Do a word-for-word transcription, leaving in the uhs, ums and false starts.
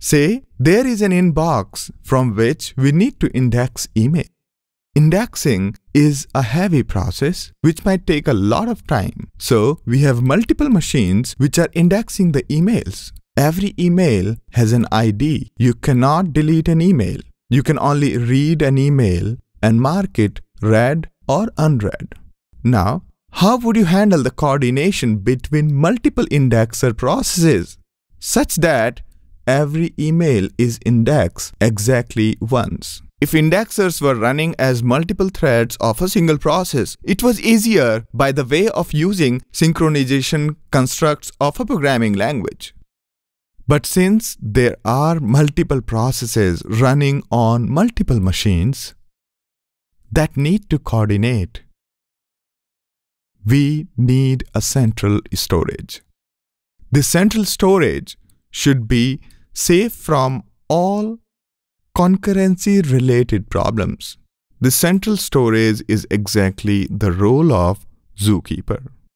Say there is an inbox from which we need to index email. Indexing is a heavy process which might take a lot of time. So we have multiple machines which are indexing the emails. Every email has an I D. You cannot delete an email. You can only read an email and mark it read or unread. Now, how would you handle the coordination between multiple indexer processes such that every email is indexed exactly once? If indexers were running as multiple threads of a single process, it was easier by the way of using synchronization constructs of a programming language. But since there are multiple processes running on multiple machines that need to coordinate, we need a central storage. This central storage should be safe from all concurrency-related problems. The central storage is exactly the role of Zookeeper.